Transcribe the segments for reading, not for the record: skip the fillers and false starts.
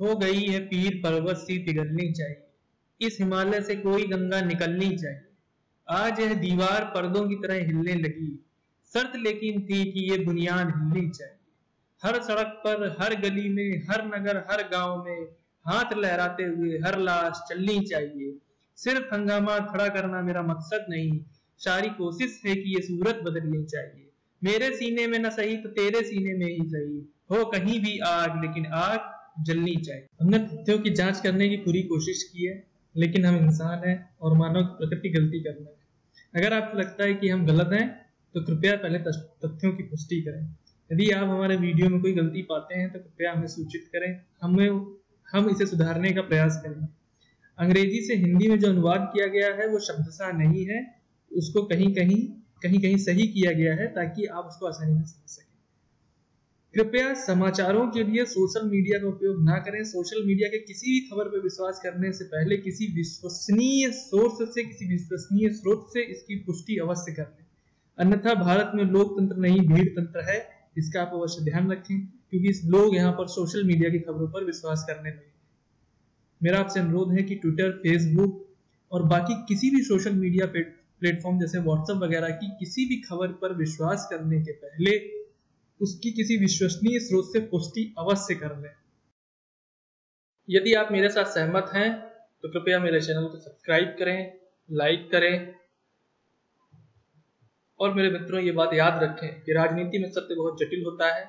हो गई है पीर पर्वत सी पिघलनी चाहिए, इस हिमालय से कोई गंगा निकलनी चाहिए। आज यह दीवार पर्दों की तरह हिलने लगी, शर्त लेकिन थी कि ये बुनियाद हिलनी चाहिए। हर सड़क पर, हर गली में, हर नगर, हर गांव में हाथ लहराते हुए हर लाश चलनी चाहिए। सिर्फ हंगामा खड़ा करना मेरा मकसद नहीं, सारी कोशिश है कि ये सूरत बदलनी चाहिए। मेरे सीने में न सही तो तेरे सीने में ही सही, हो कहीं भी आग लेकिन आग जलनी चाहिए। हमने तथ्यों की जांच करने की पूरी कोशिश की है, लेकिन हम इंसान हैं और मानव की प्रकृति गलती करना है। अगर आपको लगता है कि हम गलत हैं तो कृपया पहले तथ्यों की पुष्टि करें। यदि आप हमारे वीडियो में कोई गलती पाते हैं तो कृपया हमें सूचित करें, हम इसे सुधारने का प्रयास करें। अंग्रेजी से हिंदी में जो अनुवाद किया गया है वो शब्दशः नहीं है, उसको कहीं कहीं सही किया गया है ताकि आप उसको आसानी से समझ सकें। कृपया समाचारों के लिए सोशल मीडिया का उपयोग ना करें। सोशल मीडिया के किसी भी खबर पर विश्वास करने से पहले किसी विश्वसनीय स्रोत से इसकी पुष्टि अवश्य कर लें, अन्यथा भारत में लोकतंत्र नहीं भीड़ तंत्र है, इसका आप अवश्य ध्यान रखें, क्योंकि लोग यहाँ पर सोशल मीडिया की खबरों पर विश्वास करने लगे। मेरा आपसे अनुरोध है कि ट्विटर, फेसबुक और बाकी किसी भी सोशल मीडिया प्लेटफॉर्म जैसे व्हाट्सएप वगैरह की किसी भी खबर पर विश्वास करने के पहले उसकी किसी विश्वसनीय स्रोत से पुष्टि अवश्य कर लें। यदि आप मेरे साथ सहमत हैं तो कृपया मेरे चैनल को सब्सक्राइब करें, लाइक करें, और मेरे मित्रों ये बात याद रखें कि राजनीति में सत्य बहुत जटिल होता है,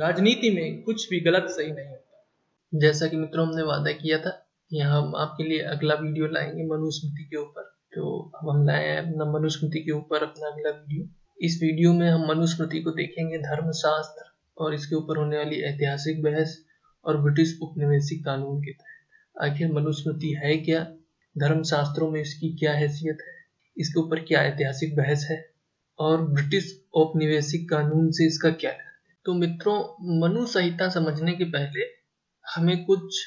राजनीति में कुछ भी गलत सही नहीं होता। जैसा कि मित्रों हमने वादा किया था कि हम आपके लिए अगला वीडियो लाएंगे मनुस्मृति के ऊपर, तो अब हम लाए हैं अपना मनुस्मृति के ऊपर अपना अगला वीडियो। इस वीडियो में हम मनुस्मृति को देखेंगे, धर्मशास्त्र और इसके ऊपर होने वाली ऐतिहासिक बहस और ब्रिटिश उपनिवेशिक कानून के तहत आखिर मनुस्मृति है क्या, धर्मशास्त्रों में इसकी क्या हैसियत है, इसके ऊपर क्या ऐतिहासिक बहस है और ब्रिटिश औपनिवेशिक कानून से इसका क्या है। तो मित्रों, मनु संहिता समझने के पहले हमें कुछ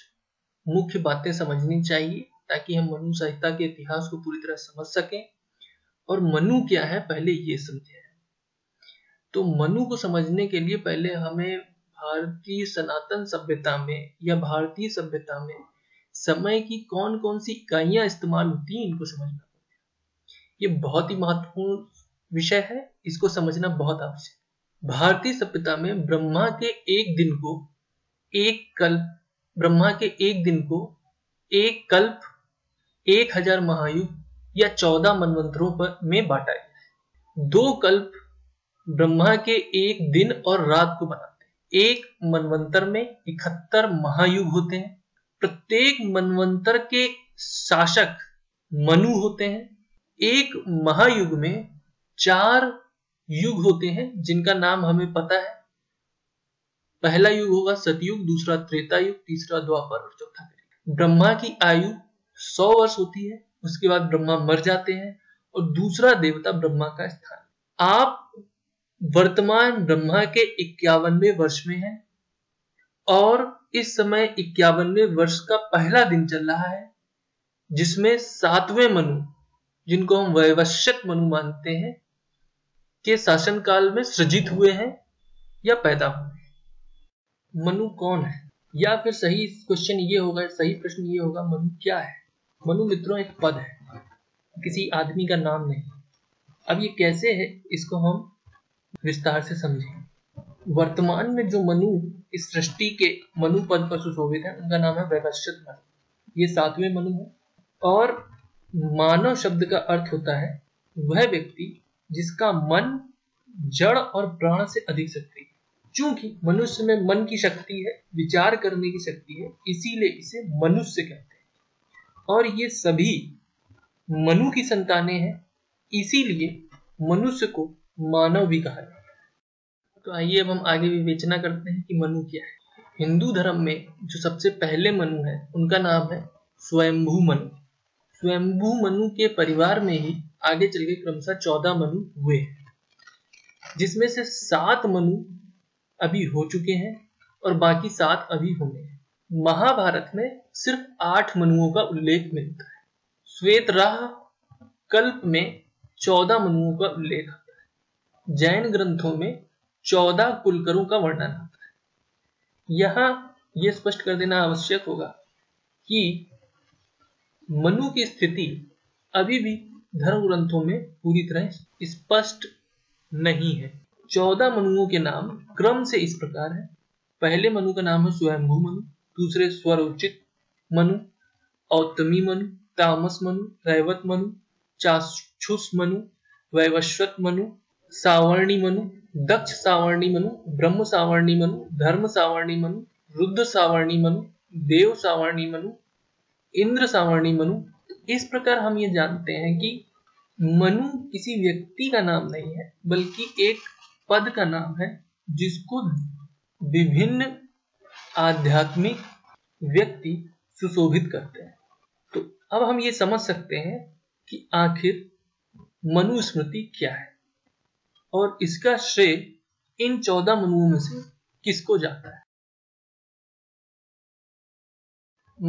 मुख्य बातें समझनी चाहिए ताकि हम मनु संहिता के इतिहास को पूरी तरह समझ सकें और मनु क्या है पहले ये समझें। तो मनु को समझने के लिए पहले हमें भारतीय सनातन सभ्यता में या भारतीय सभ्यता में समय की कौन कौन सी इकाइयां इस्तेमाल होती हैं इनको समझना पड़ेगा। ये बहुत ही महत्वपूर्ण विषय है, इसको समझना बहुत आवश्यक है। भारतीय सभ्यता में ब्रह्मा के एक दिन को एक कल्प, 1000 महायुग या 14 मनवंतरों पर में बांटा गया है। 2 कल्प ब्रह्मा के एक दिन और रात को बनाते हैं। एक मनवंतर में 71 महायुग होते हैं। प्रत्येक मनवंतर के शासक मनु होते हैं। एक महायुग में 4 युग होते हैं जिनका नाम हमें पता है। पहला युग होगा सतयुग, दूसरा त्रेता युग, तीसरा द्वापर और चौथा कलि। ब्रह्मा की आयु 100 वर्ष होती है, उसके बाद ब्रह्मा मर जाते हैं और दूसरा देवता ब्रह्मा का स्थान। आप वर्तमान ब्रह्मा के 51वें वर्ष में हैं और इस समय 51वें वर्ष का पहला दिन चल रहा है, जिसमें 7वें मनु, जिनको हम वैवस्वत मनु मानते हैं, के शासनकाल में सृजित हुए हैं या पैदा हुए। मनु कौन है, या फिर सही प्रश्न ये होगा मनु क्या है। मनु मित्रों एक पद है, किसी आदमी का नाम नहीं। अब ये कैसे है इसको हम विस्तार से समझें। वर्तमान में जो मनु इस सृष्टि के मनु पद पर सुशोभित है उनका नाम है वैवस्वत मनु, ये 7वें मनु है। और मानव शब्द का अर्थ होता है वह व्यक्ति जिसका मन जड़ और प्राण से अधिक शक्ति है। चूंकि मनुष्य में मन की शक्ति है, विचार करने की शक्ति है, इसीलिए इसे मनुष्य कहते हैं। और ये सभी मनु की संतानें हैं, इसीलिए मनुष्य को मानव भी कहा जाता है। तो आइए अब हम आगे विवेचना करते हैं कि मनु क्या है। हिंदू धर्म में जो सबसे पहले मनु है उनका नाम है स्वयंभू मनु। स्वयंभू मनु के परिवार में ही आगे चल के क्रमशः 14 मनु हुए हैं, जिसमें से 7 मनु अभी हो चुके हैं और बाकी 7 अभी होने हैं। महाभारत में सिर्फ 8 मनुओं का उल्लेख मिलता है। श्वेतराह कल्प में 14 मनुओं का उल्लेख आता है। जैन ग्रंथों में 14 कुलकरों का वर्णन आता है। यहाँ ये स्पष्ट कर देना आवश्यक होगा कि मनु की स्थिति अभी भी धर्म ग्रंथों में पूरी तरह स्पष्ट नहीं है। 14 मनुओं के नाम क्रम से इस प्रकार है। पहले मनु का नाम है स्वयंभू मनु, दूसरे स्वरोचित मनु, औतमी मनु, तामस मनु, रैवत मनु, चाक्षुष मनु, वैवस्वत मनु, सावर्णी मनु, दक्ष सावर्णी मनु, ब्रह्म सावर्णी मनु, धर्म सावर्णी मनु, रुद्र सावर्णी मनु, देव सावर्णी मनु, इंद्र सावर्णी मनु। इस प्रकार हम ये जानते हैं कि मनु किसी व्यक्ति का नाम नहीं है, बल्कि एक पद का नाम है जिसको विभिन्न आध्यात्मिक व्यक्ति सुशोभित करते हैं। तो अब हम ये समझ सकते हैं कि आखिर मनुस्मृति क्या है और इसका श्रेय इन 14 मनुओं में से किसको जाता है।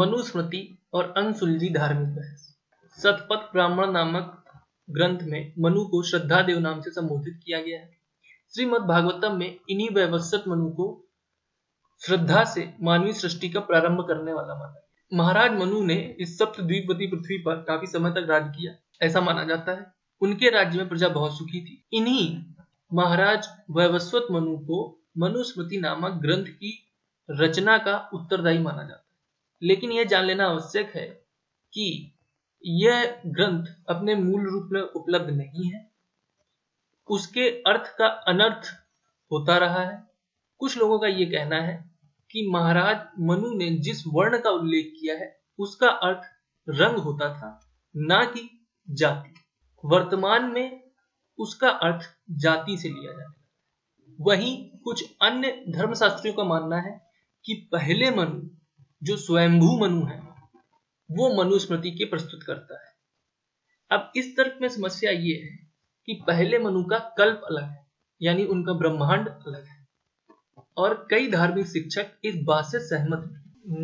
मनुस्मृति और अनसुलझी धार्मिक बहस। शतपथ ब्राह्मण नामक ग्रंथ में मनु को श्रद्धा देव नाम से संबोधित किया गया है। श्रीमद् भागवतम में इन्हीं वैवस्वत मनु को श्रद्धा से मानवीय सृष्टि का प्रारंभ करने वाला माना गया। महाराज मनु ने इस सप्तद्वीपवती पृथ्वी पर काफी समय तक राज किया, ऐसा माना जाता है। उनके राज्य में प्रजा बहुत सुखी थी। इन्हीं महाराज वैवस्वत मनु को मनुस्मृति नामक ग्रंथ की रचना का उत्तरदायी माना जाता है। लेकिन यह जान लेना आवश्यक है कि यह ग्रंथ अपने मूल रूप में उपलब्ध नहीं है। उसके अर्थ का अनर्थ होता रहा है। कुछ लोगों का यह कहना है कि महाराज मनु ने जिस वर्ण का उल्लेख किया है उसका अर्थ रंग होता था, ना कि जाति। वर्तमान में उसका अर्थ जाति से लिया जाता है। वहीं कुछ अन्य धर्मशास्त्रियों का मानना है कि पहले मनु जो स्वयंभू मनु है वो मनुस्मृति के प्रस्तुत करता है। अब इस तर्क में समस्या ये है कि पहले मनु का कल्प अलग है, यानी उनका ब्रह्मांड अलग है, और कई धार्मिक शिक्षक इस बात से सहमत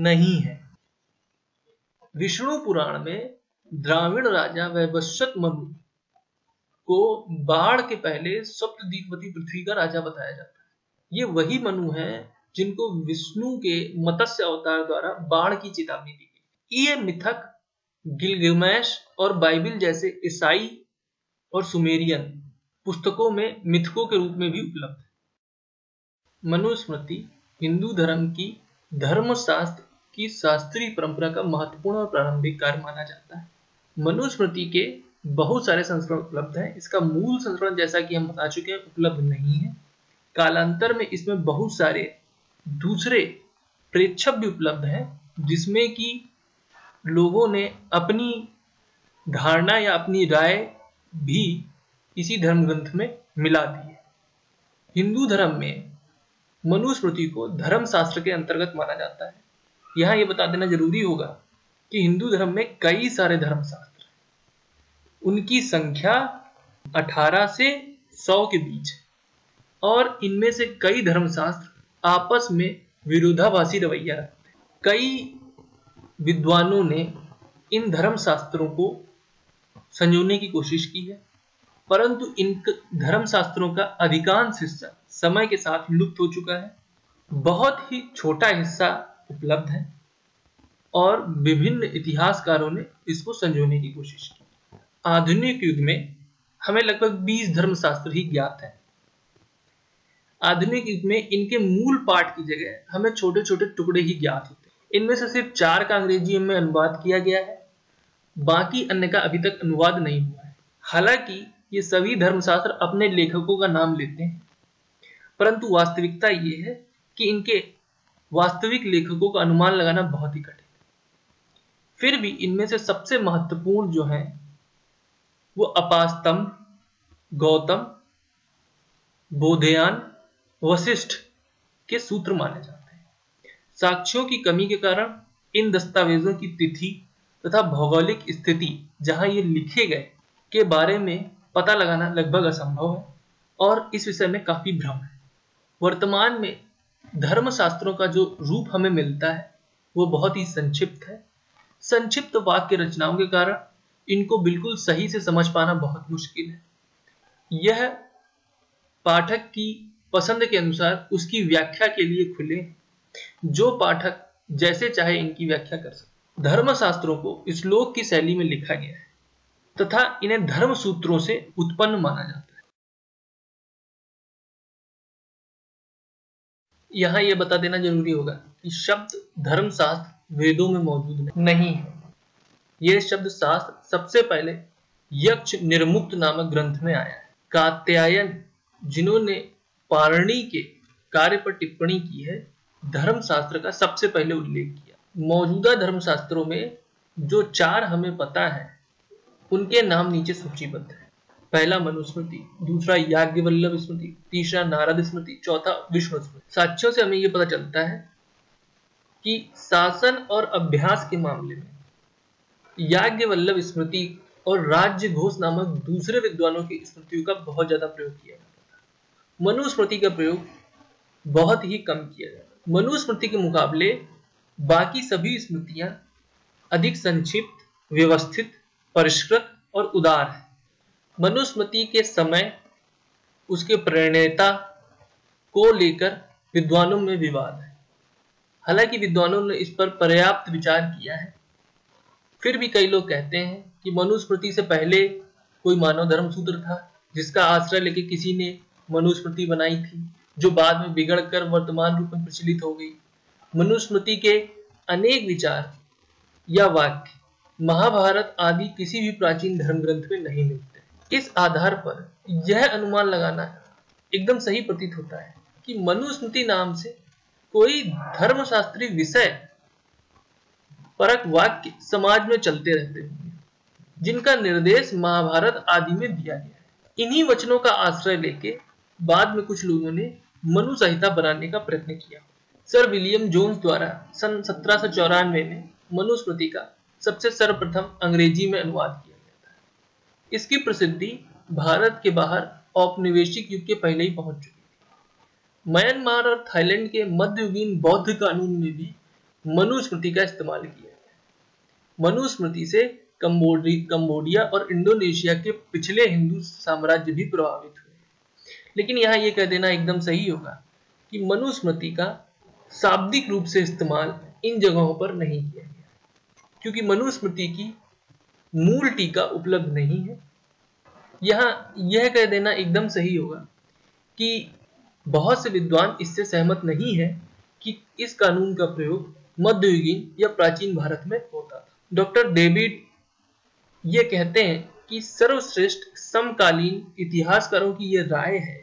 नहीं है। विष्णु पुराण में द्राविड़ राजा वैवस्वत मनु को बाढ़ के पहले सप्तद्वीपवती पृथ्वी का राजा बताया जाता है। ये वही मनु है जिनको विष्णु के मत्स्य अवतार द्वारा बाढ़ की चेतावनी दी गई। ये मिथक गिलगमेश और बाइबिल जैसे ईसाई और सुमेरियन पुस्तकों में मिथकों के रूप में भी उपलब्ध है। मनुस्मृति हिंदू धर्म की धर्मशास्त्र की शास्त्रीय परंपरा का महत्वपूर्ण और प्रारंभिक कार्य माना जाता है। मनुस्मृति के बहुत सारे संस्करण उपलब्ध हैं। इसका मूल संस्करण, जैसा कि हम बता चुके हैं, उपलब्ध नहीं है। कालांतर में इसमें बहुत सारे दूसरे प्रेक्षक भी उपलब्ध हैं, जिसमें कि लोगों ने अपनी धारणा या अपनी राय भी इसी धर्म ग्रंथ में मिला दी है। हिंदू धर्म में मनुस्मृति को धर्मशास्त्र के अंतर्गत माना जाता है। यहाँ ये बता देना जरूरी होगा कि हिंदू धर्म में कई सारे धर्मशास्त्र हैं। उनकी संख्या 18 से 100 के बीच है और इनमें से कई धर्मशास्त्र आपस में विरोधाभासी रवैया रखते हैं। कई विद्वानों ने इन धर्मशास्त्रों को संजोने की कोशिश की है, परंतु इन धर्मशास्त्रों का अधिकांश हिस्सा समय के साथ लुप्त हो चुका है। बहुत ही छोटा हिस्सा उपलब्ध है और विभिन्न इतिहासकारों ने इसको संजोने की कोशिश की। आधुनिक युग में हमें लगभग 20 धर्मशास्त्र ही ज्ञात हैं। आधुनिक युग में इनके मूल पाठ की जगह हमें छोटे छोटे टुकड़े ही ज्ञात होते हैं। इनमें से सिर्फ 4 का अंग्रेजी में अनुवाद किया गया है, बाकी अन्य का अभी तक अनुवाद नहीं हुआ है। हालांकि ये सभी धर्मशास्त्र अपने लेखकों का नाम लेते हैं, परंतु वास्तविकता ये है कि इनके वास्तविक लेखकों का अनुमान लगाना बहुत ही कठिन है। फिर भी इनमें से सबसे महत्वपूर्ण जो है वो अपास्तम्भ, गौतम, बोधयान, वशिष्ठ के सूत्र माने जाते हैं। साक्ष्यों की कमी के कारण इन दस्तावेजों की तिथि तथा भौगोलिक स्थिति जहां ये लिखे गए के बारे में पता लगाना लगभग असंभव है और इस विषय में काफी भ्रम है। वर्तमान में धर्मशास्त्रों का जो रूप हमें मिलता है वो बहुत ही संक्षिप्त है। संक्षिप्त वाक्य रचनाओं के कारण इनको बिल्कुल सही से समझ पाना बहुत मुश्किल है। यह पाठक की पसंद के अनुसार उसकी व्याख्या के लिए खुले जो पाठक जैसे चाहे इनकी व्याख्या कर सकते। धर्मशास्त्रों को श्लोक की शैली में लिखा गया है तथा इन्हें धर्म सूत्रों से उत्पन्न माना जाता है। यहाँ यह बता देना जरूरी होगा कि शब्द धर्मशास्त्र वेदों में मौजूद नहीं है। यह शब्द शास्त्र सबसे पहले यक्ष निर्मुक्त नामक ग्रंथ में आया है। कात्यायन, जिन्होंने पाणिनि के कार्य पर टिप्पणी की है, धर्मशास्त्र का सबसे पहले उल्लेख किया। मौजूदा धर्मशास्त्रों में जो चार हमें पता है उनके नाम नीचे सूचीबद्ध है। पहला मनुस्मृति, दूसरा याज्ञवल्लभ स्मृति, तीसरा नारद स्मृति, चौथा विष्णु स्मृति। साक्ष्यों से हमें यह पता चलता है कि शासन और अभ्यास के मामले में याज्ञवल्लभ स्मृति और राज्य घोष नामक दूसरे विद्वानों की स्मृतियों का बहुत ज्यादा प्रयोग किया जाता है। मनुस्मृति का प्रयोग बहुत ही कम किया जाता है। मनुस्मृति के मुकाबले बाकी सभी स्मृतियां अधिक संक्षिप्त, व्यवस्थित, परिष्कृत और उदार है। मनुस्मृति के समय उसके प्रणेता को लेकर विद्वानों में विवाद है। हालांकि विद्वानों ने इस पर पर्याप्त विचार किया है, फिर भी कई लोग कहते हैं कि मनुस्मृति से पहले कोई मानव धर्म सूत्र था जिसका आश्रय लेकर किसी ने मनुस्मृति बनाई थी, जो बाद में बिगड़कर वर्तमान रूप में प्रचलित हो गई। मनुस्मृति के अनेक विचार या वाक्य महाभारत आदि किसी भी प्राचीन धर्म ग्रंथ में नहीं मिलते। इस आधार पर यह अनुमान लगाना एकदम सही प्रतीत होता है कि मनुस्मृति नाम से कोई धर्मशास्त्री विषय परक वाक्य समाज में चलते रहते हैं, जिनका निर्देश महाभारत आदि में दिया गया है। इन्हीं वचनों का आश्रय लेके बाद में कुछ लोगों ने मनु संहिता बनाने का प्रयत्न किया। सर विलियम जोन्स द्वारा सन 1794 में मनुस्मृति का सबसे सर्वप्रथम अंग्रेजी में अनुवाद किया गया था। इसकी प्रसिद्धि भारत के बाहर औपनिवेशिक युग के पहले ही पहुंच चुकी थी। म्यांमार और थाईलैंड के मध्ययुगीन बौद्ध कानून में भी मनुस्मृति का इस्तेमाल किया गया। मनुस्मृति से कंबोडिया और इंडोनेशिया के पिछले हिंदू साम्राज्य भी प्रभावित हुए। लेकिन यहाँ ये कह देना एकदम सही होगा कि मनुस्मृति का शाब्दिक रूप से इस्तेमाल इन जगहों पर नहीं किया गया, क्योंकि मनुस्मृति की मूल टीका उपलब्ध नहीं है। यहाँ यह कह देना एकदम सही होगा कि बहुत से विद्वान इससे सहमत नहीं है कि इस कानून का प्रयोग मध्ययुगीन या प्राचीन भारत में होता था। डॉक्टर डेविड ये कहते हैं कि सर्वश्रेष्ठ समकालीन इतिहासकारों की यह राय है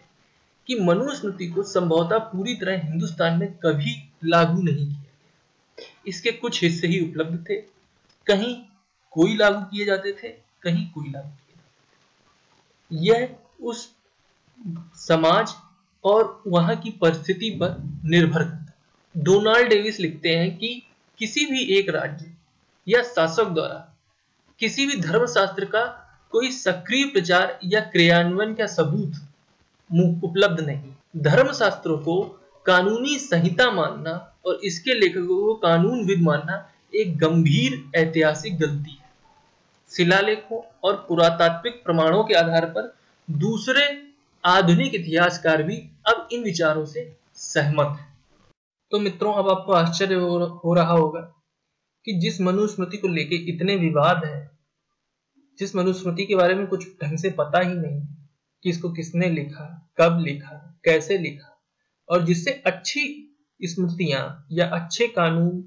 कि मनुस्मृति को संभवतः पूरी तरह हिंदुस्तान में कभी लागू नहीं किया गया। इसके कुछ हिस्से ही उपलब्ध थे, कहीं कोई लागू किए जाते थे, कहीं कोई लागू किए जाते थे। यह उस समाज और वहां की परिस्थिति पर निर्भर करता है। डोनाल्ड डेविस लिखते हैं कि किसी भी एक राज्य या शासक द्वारा किसी भी धर्मशास्त्र का कोई सक्रिय प्रचार या क्रियान्वयन का सबूत उपलब्ध नहीं। धर्मशास्त्रों को कानूनी संहिता मानना और इसके लेखकों को कानूनविद मानना एक गंभीर ऐतिहासिक गलती है। शिलालेखों और पुरातात्विक प्रमाणों के आधार पर दूसरे आधुनिक इतिहासकार भी अब इन विचारों से सहमत हैं। तो मित्रों, अब आपको आश्चर्य हो रहा होगा कि जिस मनुस्मृति को लेके इतने विवाद हैं, जिस मनुस्मृति के बारे में कुछ ढंग से पता ही नहीं कि इसको किसने लिखा, कब लिखा, कैसे लिखा, और जिससे अच्छी स्मृतियां या अच्छे कानून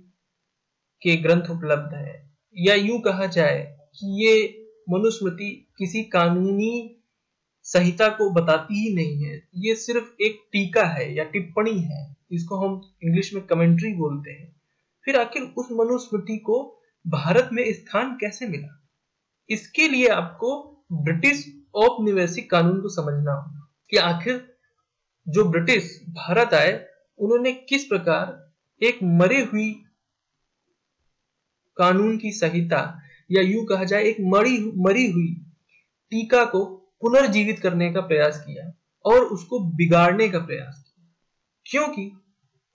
के ग्रंथ उपलब्ध है, या यूं कहा जाए कि ये मनुस्मृति किसी कानूनी संहिता को बताती ही नहीं है, ये सिर्फ एक टीका है या टिप्पणी है, इसको हम इंग्लिश में कमेंट्री बोलते हैं। फिर आखिर उस मनुस्मृति को भारत में स्थान कैसे मिला? इसके लिए आपको ब्रिटिश औपनिवेशिक कानून को समझना होगा कि आखिर जो ब्रिटिश भारत आए उन्होंने किस प्रकार एक मरी हुई कानून की संहिता या यूं कहा जाए एक मरी हुई टीका को पुनर्जीवित करने का प्रयास किया और उसको बिगाड़ने का प्रयास किया, क्योंकि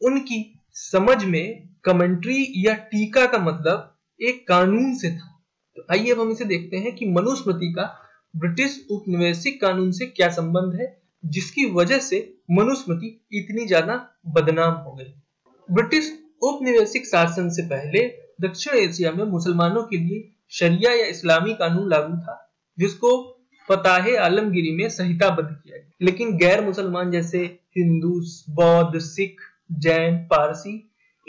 उनकी समझ में कमेंट्री या टीका का मतलब एक कानून से था। तो आइए अब हम इसे देखते हैं कि मनुस्मृति का ब्रिटिश उपनिवेशिक कानून से क्या संबंध है जिसकी वजह से मनुस्मृति इतनी ज्यादा बदनाम हो गई। ब्रिटिश औपनिवेशिक शासन से पहले दक्षिण एशिया में मुसलमानों के लिए शरिया या इस्लामी कानून लागू था, जिसको फताह-ए-आलमगिरी में संहिताबद्ध किया गया। लेकिन गैर मुसलमान जैसे हिंदू, बौद्ध, सिख, जैन, पारसी,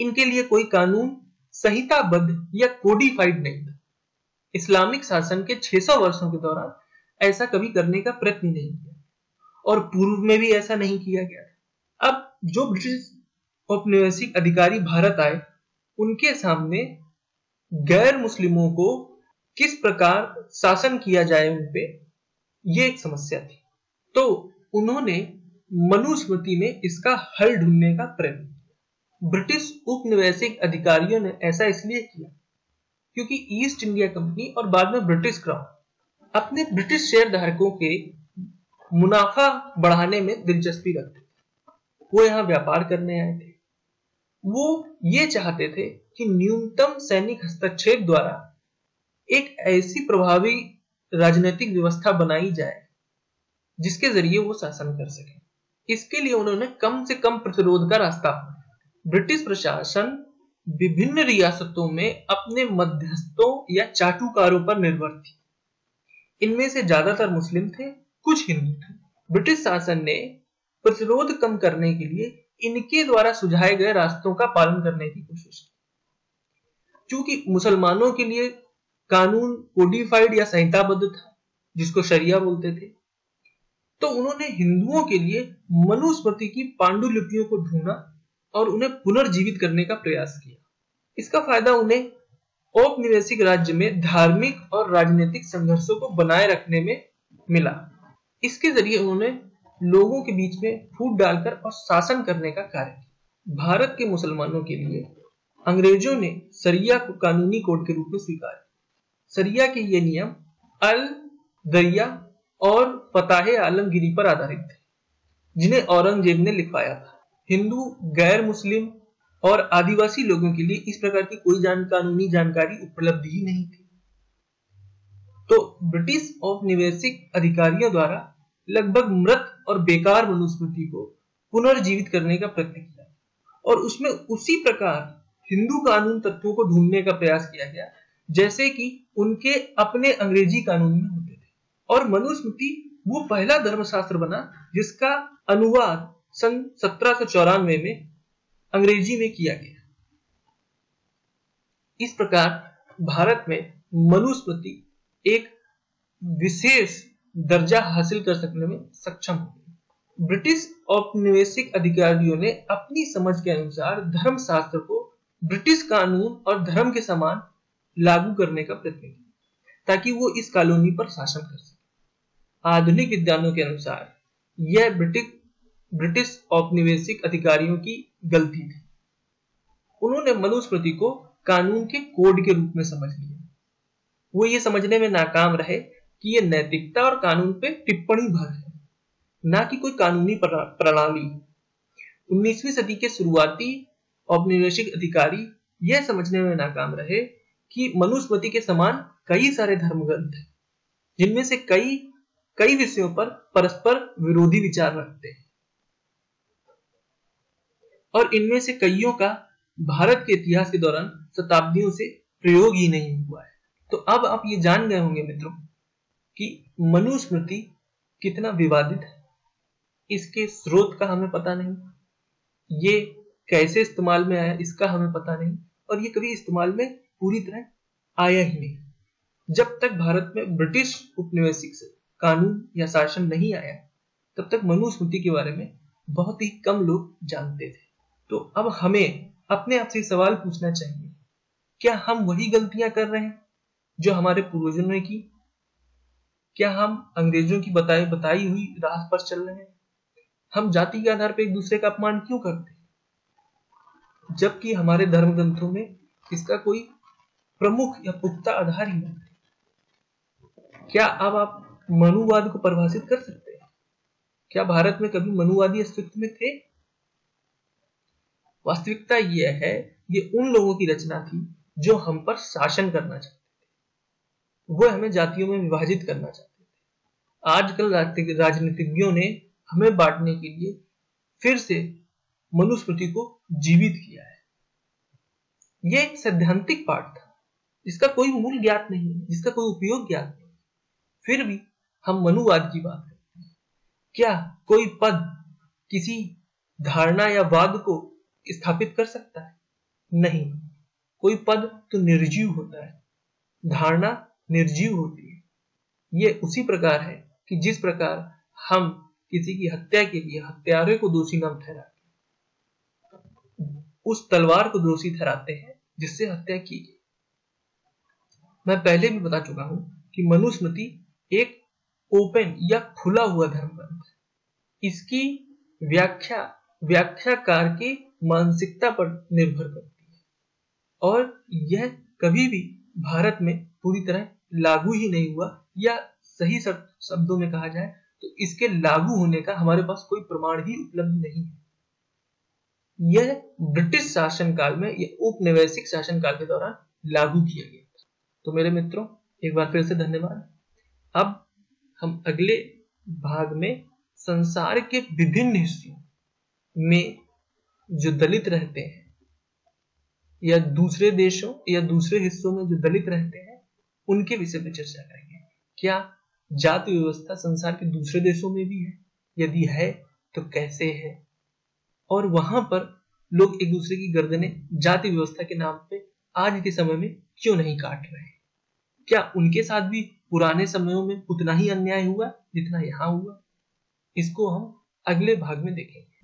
इनके लिए कोई कानून संहिताबद्ध या कोडिफाइड नहीं था। इस्लामिक शासन के 600 वर्षों के दौरान ऐसा कभी करने का प्रयत्न नहीं किया और पूर्व में भी ऐसा नहीं किया गया था। अब जो ब्रिटिश औपनिवेशिक अधिकारी भारत आए, उनके सामने गैर मुस्लिमों को किस प्रकार शासन किया जाए उनपे, ये एक समस्या थी। तो उन्होंने मनुस्मृति में इसका हल ढूंढने का प्रयत्न किया। ब्रिटिश उपनिवेशिक अधिकारियों ने ऐसा इसलिए किया क्योंकि ईस्ट इंडिया कंपनी और बाद में ब्रिटिश क्राउन अपने ब्रिटिश शेयरधारकों के मुनाफा बढ़ाने में दिलचस्पी रखते थे। वो यहाँ व्यापार करने आए थे। वो ये चाहते थे कि न्यूनतम सैनिक हस्तक्षेप द्वारा एक ऐसी प्रभावी राजनीतिक व्यवस्था बनाई जाए जिसके जरिए वो शासन कर सके। इसके लिए उन्होंने कम से कम प्रतिरोध का रास्ता अपनाया। ब्रिटिश प्रशासन विभिन्न रियासतों में अपने मध्यस्थों या चाटुकारों पर निर्भर थी। इनमें से ज्यादातर मुस्लिम थे, कुछ हिंदू थे। ब्रिटिश शासन ने प्रतिरोध कम करने के लिए इनके द्वारा सुझाए गए रास्तों का पालन करने की कोशिश की। चूंकि मुसलमानों के लिए कानून कोडिफाइड या संहिताबद्ध था, जिसको शरिया बोलते थे, तो उन्होंने हिंदुओं के लिए मनुस्मृति की पांडुलिपियों को ढूंढा और उन्हें पुनर्जीवित करने का प्रयास किया। इसका फायदा उन्हें औपनिवेशिक राज्य में धार्मिक और राजनीतिक संघर्षों को बनाए रखने में मिला। इसके जरिए उन्होंने लोगों के बीच में फूट डालकर और शासन करने का कार्य किया। भारत के मुसलमानों के लिए अंग्रेजों ने शरिया को कानूनी कोड के रूप में स्वीकार किया। शरिया के ये नियम अल दरिया और फताह-ए-आलमगिरी पर आधारित थे, जिन्हें औरंगजेब ने लिखवाया था। हिंदू, गैर मुस्लिम और आदिवासी लोगों के लिए इस प्रकार की कोई कानूनी जानकारी उपलब्ध ही नहीं थी। तो ब्रिटिश औपनिवेशिक अधिकारियों द्वारा लगभग मृत और बेकार मनुस्मृति को पुनर्जीवित करने का प्रयत्न किया और उसमें उसी प्रकार हिंदू कानून तत्वों को ढूंढने का प्रयास किया गया जैसे कि उनके अपने अंग्रेजी कानून में होते थे। और मनुस्मृति वो पहला धर्मशास्त्र बना जिसका अनुवाद सन 1794 में अंग्रेजी में किया गया। इस प्रकार भारत में मनुस्मृति एक विशेष दर्जा हासिल कर सकने में सक्षम हो गई। ब्रिटिश औपनिवेशिक अधिकारियों ने अपनी समझ के अनुसार धर्मशास्त्र को ब्रिटिश कानून और धर्म के समान लागू करने का प्रयत्न किया ताकि वो इस कॉलोनी पर शासन कर सके। आधुनिक विद्वानों के अनुसार यह ब्रिटिश औपनिवेशिक अधिकारियों की गलती थी। उन्होंने मनुस्मृति को कानून के कोड के रूप में समझ लिया। वो ये समझने में नाकाम रहे कि ये नैतिकता और कानून पे टिप्पणी भर है, ना कि कोई कानूनी प्रणाली। 19वीं सदी के शुरुआती औपनिवेशिक अधिकारी यह समझने में नाकाम रहे कि मनुस्मृति के समान कई सारे धर्मग्रंथ हैं, जिनमें से कई विषयों पर परस्पर विरोधी विचार रखते हैं और इनमें से कईयों का भारत के इतिहास के दौरान शताब्दियों से प्रयोग ही नहीं हुआ है। तो अब आप ये जान गए होंगे मित्रों कि मनुस्मृति कितना विवादित है, इसके स्रोत का हमें पता नहीं, ये कैसे इस्तेमाल में आया इसका हमें पता नहीं, और ये कभी इस्तेमाल में पूरी तरह आया ही नहीं। जब तक भारत में ब्रिटिश उपनिवेशिक कानून या शासन नहीं आया, तब तक मनुस्मृति के बारे में बहुत ही कम लोग जानते थे। तो अब हमें अपने आप से सवाल पूछना चाहिए, क्या हम वही गलतियां कर रहे हैं जो हमारे पूर्वजों ने की? क्या हम अंग्रेजों की बताई हुई राह पर चल रहे हैं? हम जाति के आधार पर एक दूसरे का अपमान क्यों करते हैं, जबकि हमारे धर्म ग्रंथों में इसका कोई प्रमुख या पुख्ता आधार ही नहीं? क्या अब आप मनुवाद को परिभाषित कर सकते हैं? क्या भारत में कभी मनुवादी अस्तित्व में थे? वास्तविकता यह है, ये उन लोगों की रचना थी जो हम पर शासन करना चाहते। वो हमें जातियों में विभाजित करना चाहते थे। आजकल राजनीतिज्ञों ने हमें बांटने के लिए फिर से मनुस्मृति को जीवित किया है। यह सैद्धांतिक पाठ था, इसका कोई मूल ज्ञात नहीं, जिसका कोई उपयोग ज्ञात नहीं। फिर भी हम मनुवाद की बात करते हैं। क्या कोई पद किसी धारणा या वाद को स्थापित कर सकता है? नहीं, कोई पद तो निर्जीव होता है, धारणा निर्जीव होती है। यह उसी प्रकार है कि जिस प्रकार हम किसी की हत्या के लिए हत्यारे को दोषी नाम ठहराते हैं, उस तलवार को दोषी ठहराते हैं जिससे हत्या की गई। मैं पहले भी बता चुका हूं कि मनुस्मृति एक ओपन या खुला हुआ धर्म ग्रंथ है। इसकी व्याख्या व्याख्याकार के मानसिकता पर निर्भर करती है और यह कभी भी भारत में पूरी तरह लागू ही नहीं हुआ, या सही शब्दों में कहा जाए तो इसके लागू होने का हमारे पास कोई प्रमाण ही उपलब्ध नहीं है। यह ब्रिटिश शासन काल में, यह औपनिवेशिक शासन काल के दौरान लागू किया गया था। तो मेरे मित्रों, एक बार फिर से धन्यवाद। अब हम अगले भाग में संसार के विभिन्न हिस्सों में जो दलित रहते हैं या दूसरे देशों या दूसरे हिस्सों में जो दलित रहते हैं, उनके विषय पर चर्चा करेंगे। क्या जाति व्यवस्था संसार के दूसरे देशों में भी है? यदि है तो कैसे है? और वहां पर लोग एक दूसरे की गर्दनें जाति व्यवस्था के नाम पे आज के समय में क्यों नहीं काट रहे? क्या उनके साथ भी पुराने समयों में उतना ही अन्याय हुआ जितना यहां हुआ? इसको हम अगले भाग में देखेंगे।